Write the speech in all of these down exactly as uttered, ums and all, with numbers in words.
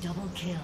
Double kill.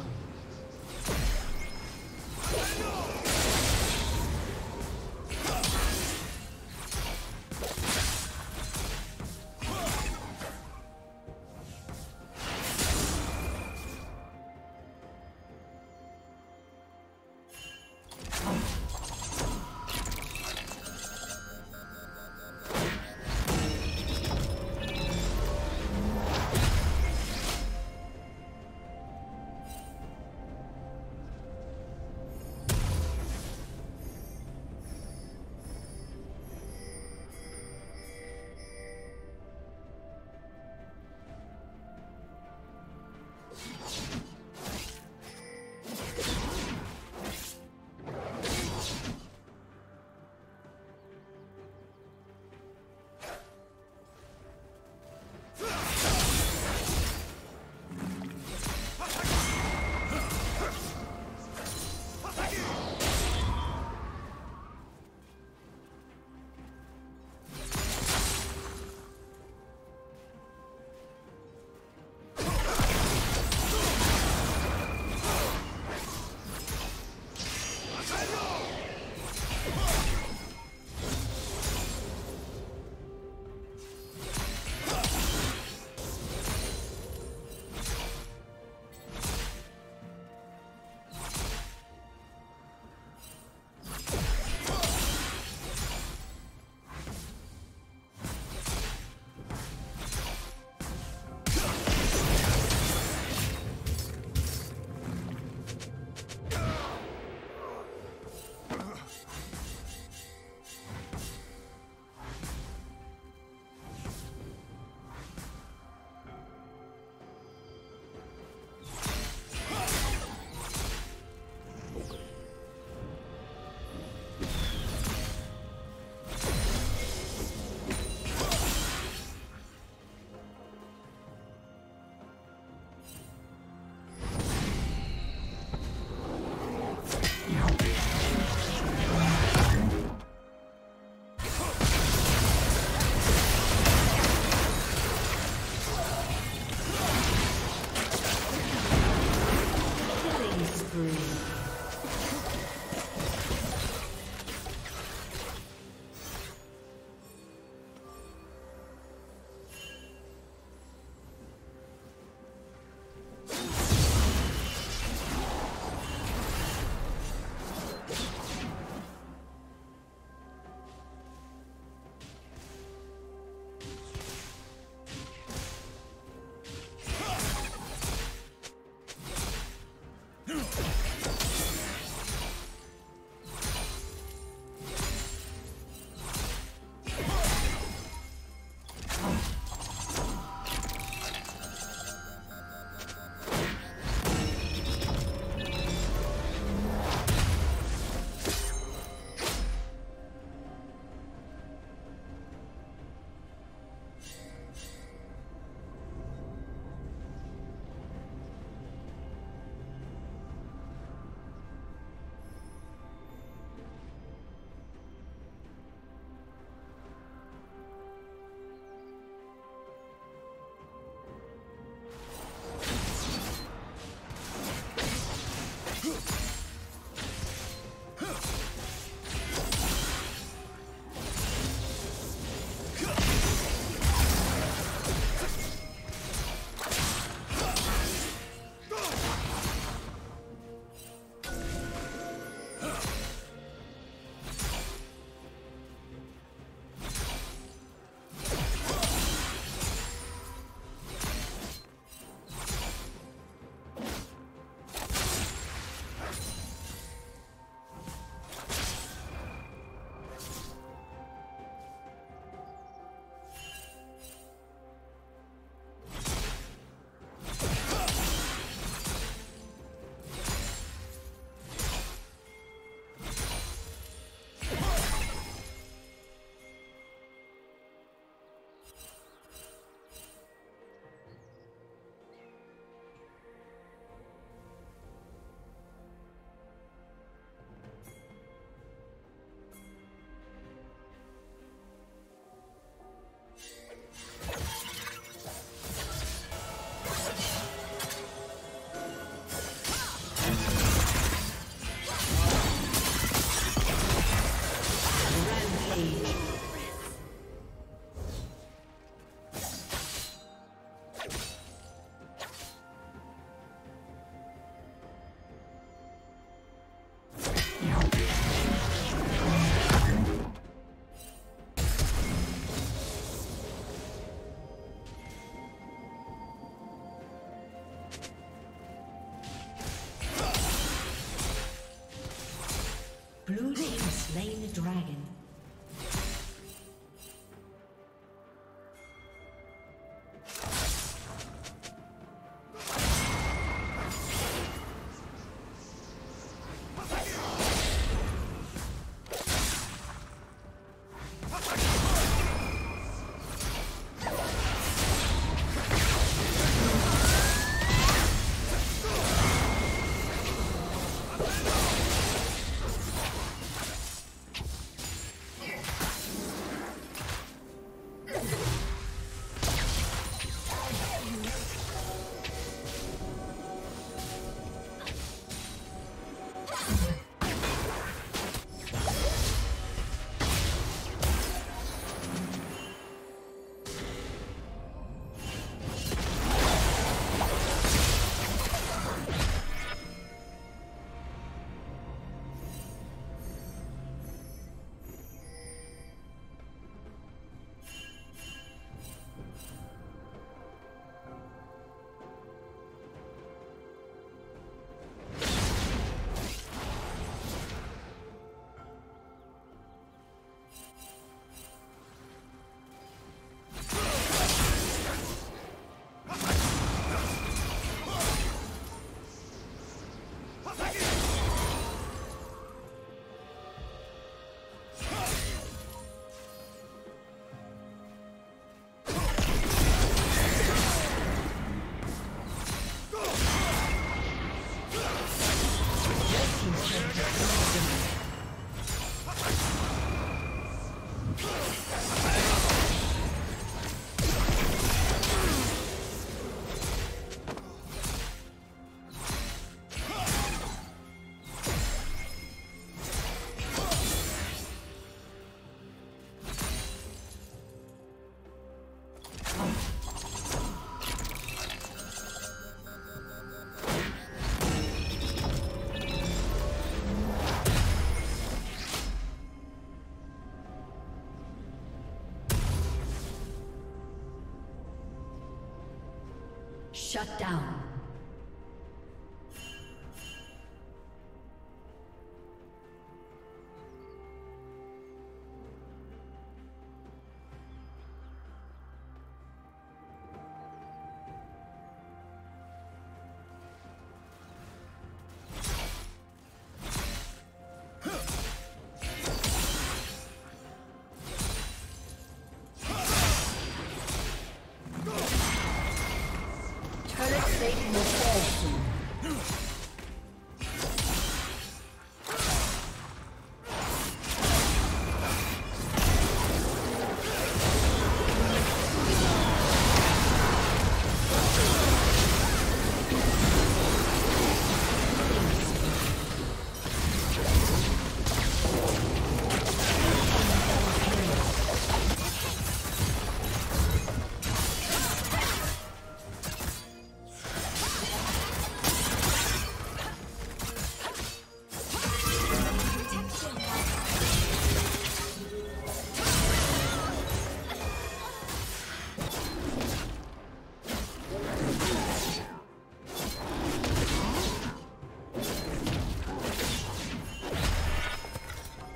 Shut down.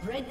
Red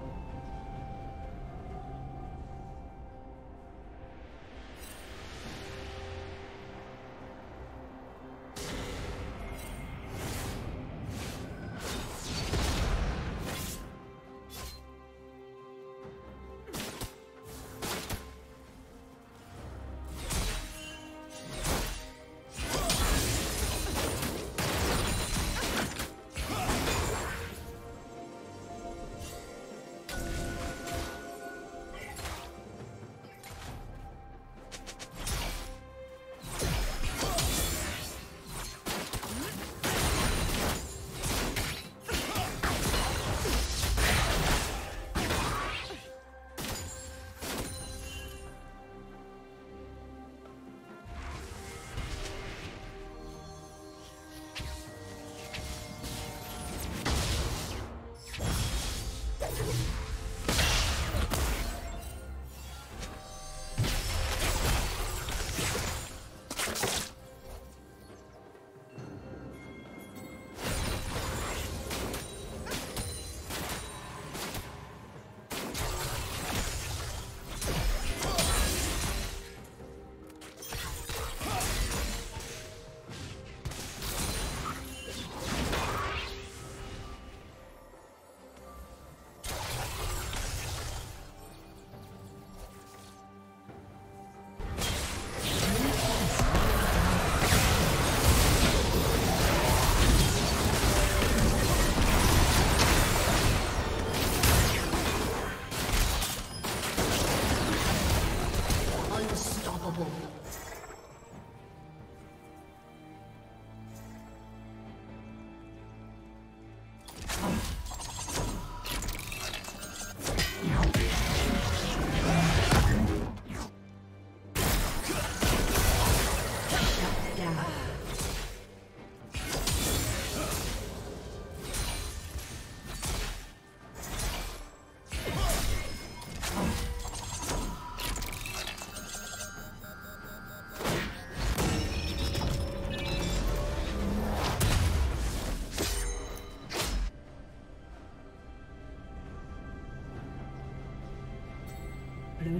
Blue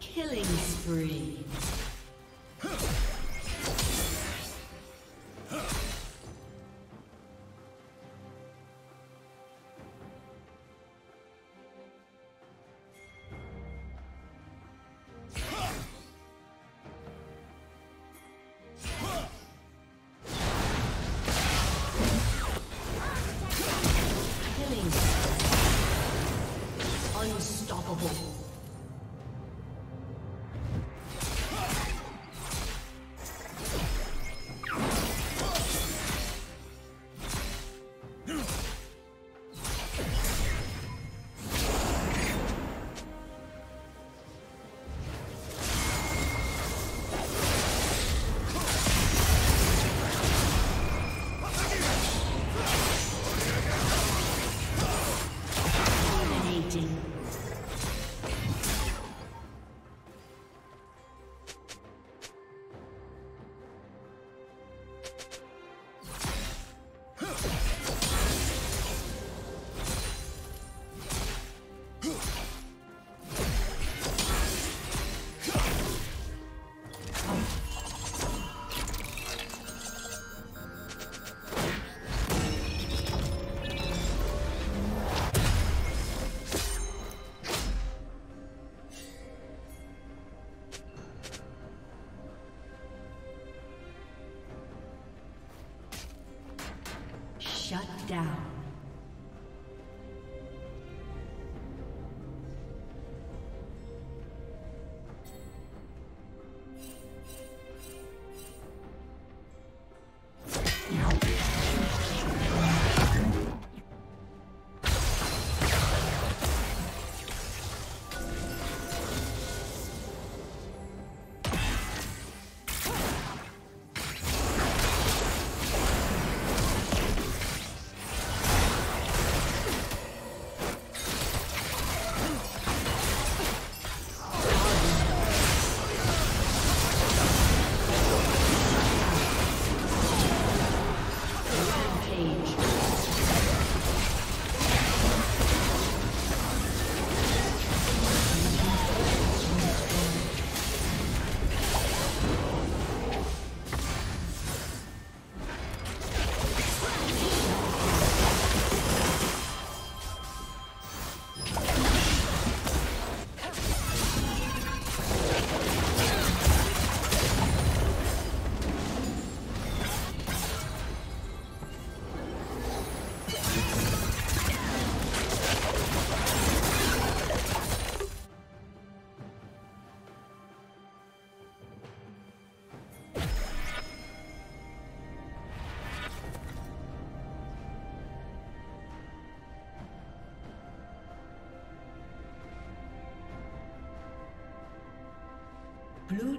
Killing spree. Shut down. Blue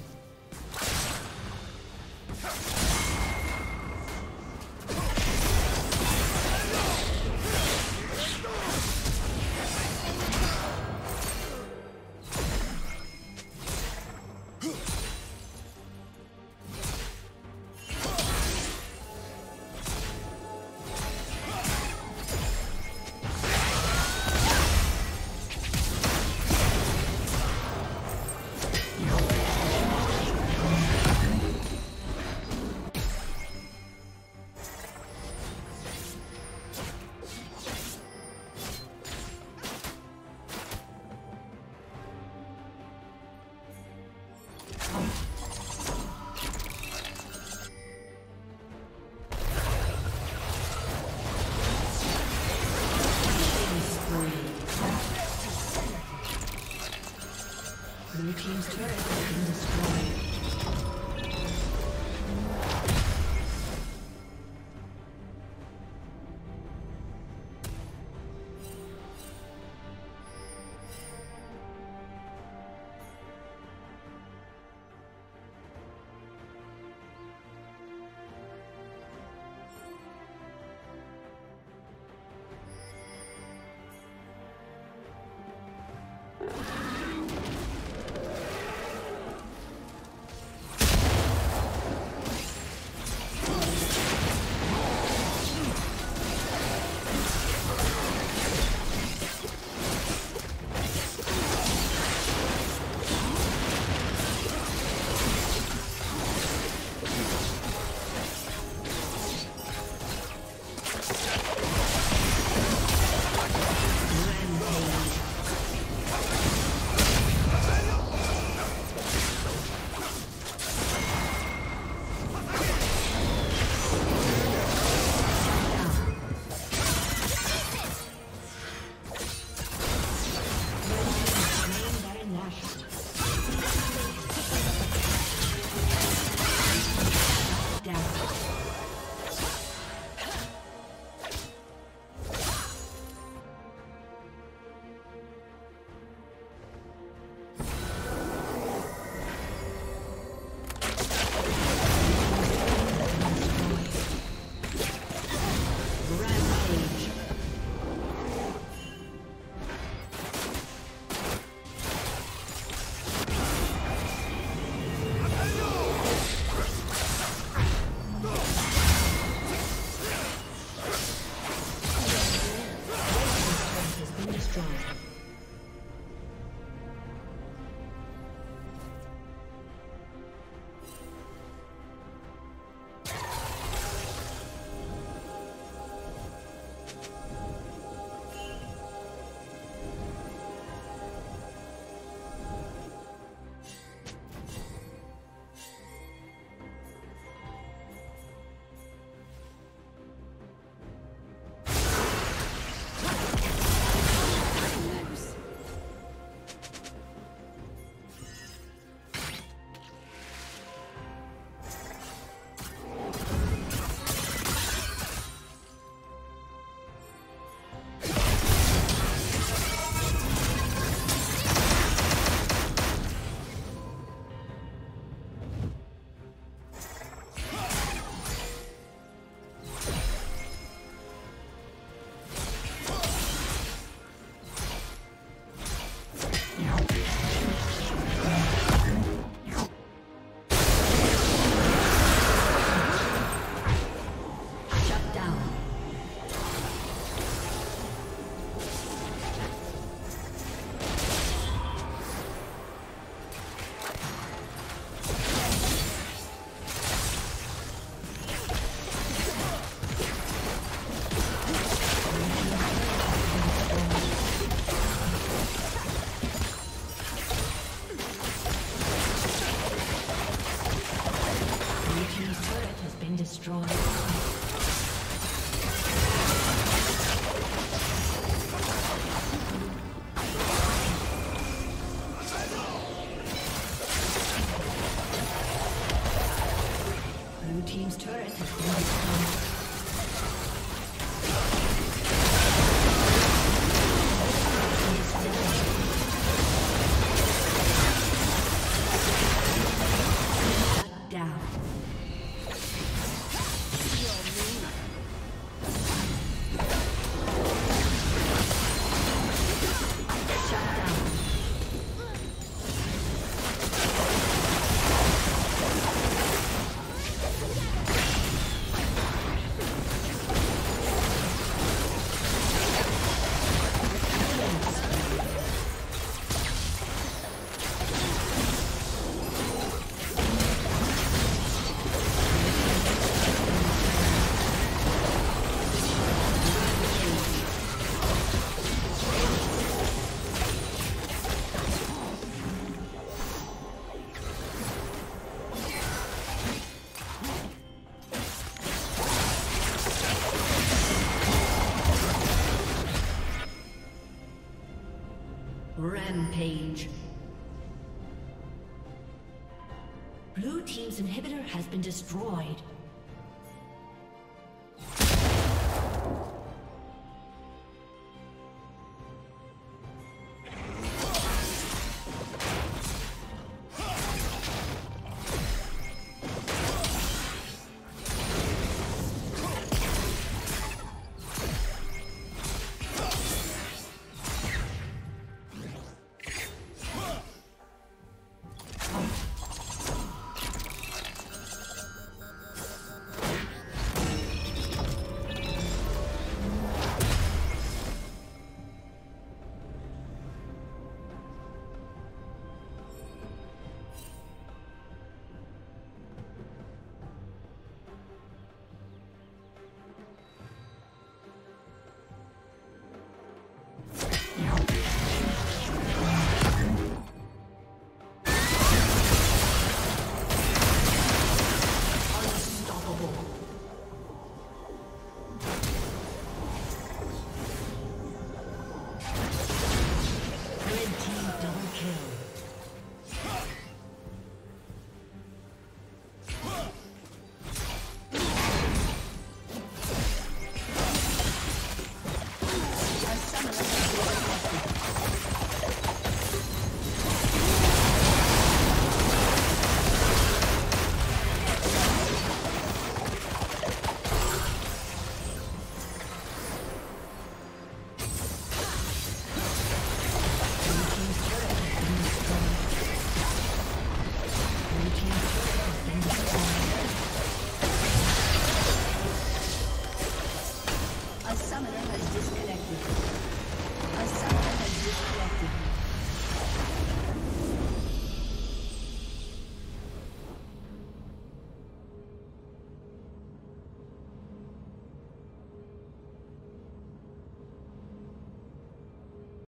team's turret has been destroyed. Rampage. Blue team's inhibitor has been destroyed.